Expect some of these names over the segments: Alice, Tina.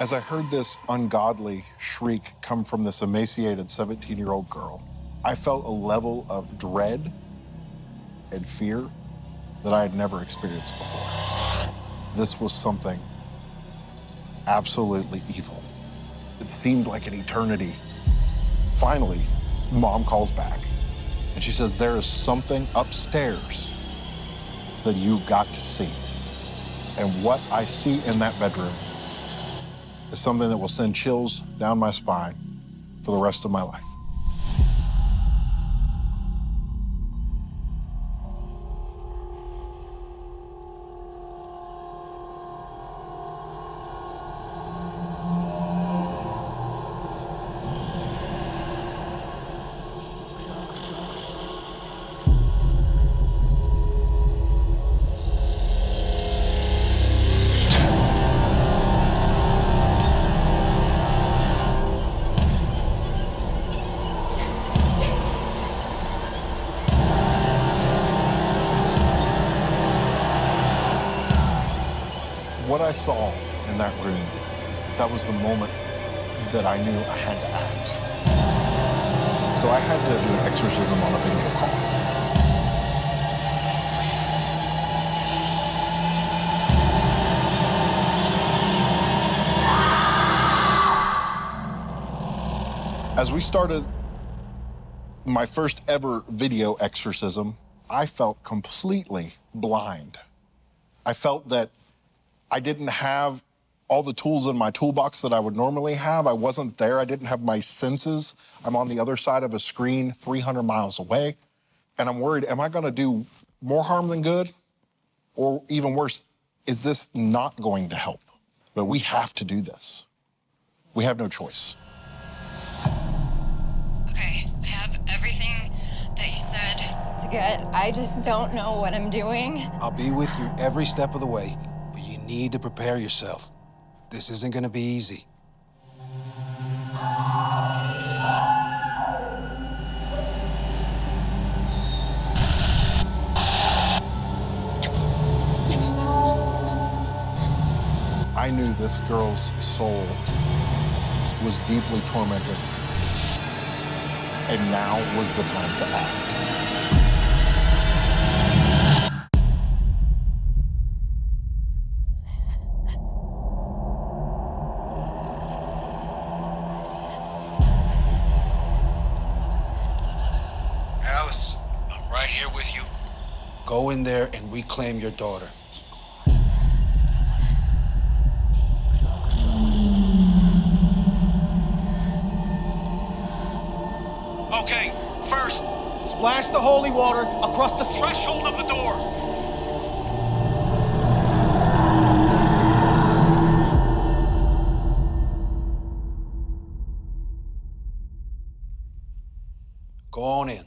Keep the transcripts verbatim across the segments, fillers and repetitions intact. as I heard this ungodly shriek come from this emaciated seventeen-year-old girl, I felt a level of dread and fear that I had never experienced before. This was something absolutely evil. It seemed like an eternity. Finally, Mom calls back, and she says, there is something upstairs that you've got to see. And what I see in that bedroom is something that will send chills down my spine for the rest of my life. What I saw in that room, that was the moment that I knew I had to act. So I had to do an exorcism on a video call. As we started my first ever video exorcism, I felt completely blind. I felt that I didn't have all the tools in my toolbox that I would normally have. I wasn't there. I didn't have my senses. I'm on the other side of a screen three hundred miles away, and I'm worried, am I gonna do more harm than good? Or even worse, is this not going to help? But we have to do this. We have no choice. Okay, I have everything that you said to get. I just don't know what I'm doing. I'll be with you every step of the way. You need to prepare yourself. This isn't going to be easy. I knew this girl's soul was deeply tormented, and now was the time to act. Alice, I'm right here with you. Go in there and reclaim your daughter. Okay, first, splash the holy water across the threshold of the door. Go on in.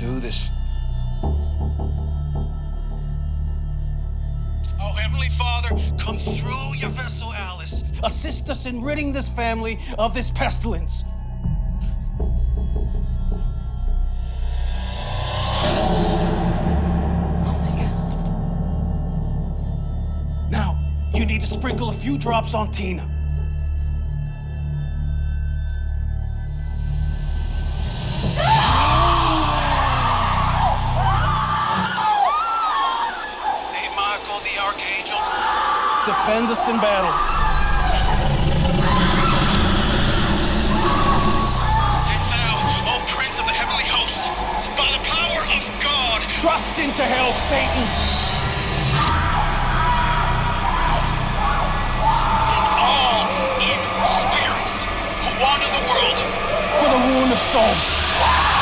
Do this. Oh, Heavenly Father, come through your vessel, Alice. Assist us in ridding this family of this pestilence. Oh my God. Now, you need to sprinkle a few drops on Tina. Defend us in battle. And thou, O Prince of the Heavenly Host, by the power of God, thrust into hell, Satan. And all evil spirits who wander the world for the ruin of souls.